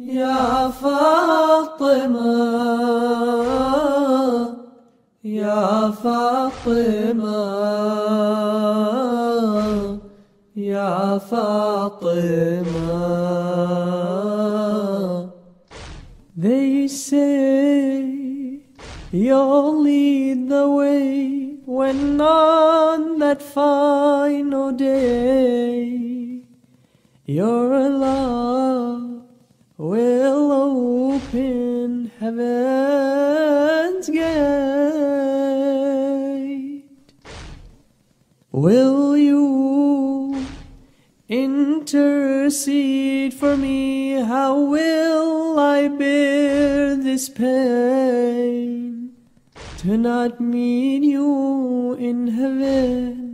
يا فاطمة يا فاطمة يا فاطمة. They say you only lead the way when on that final day your love will open heaven's gate. Will you intercede for me? How will I bear this pain to not meet you in heaven?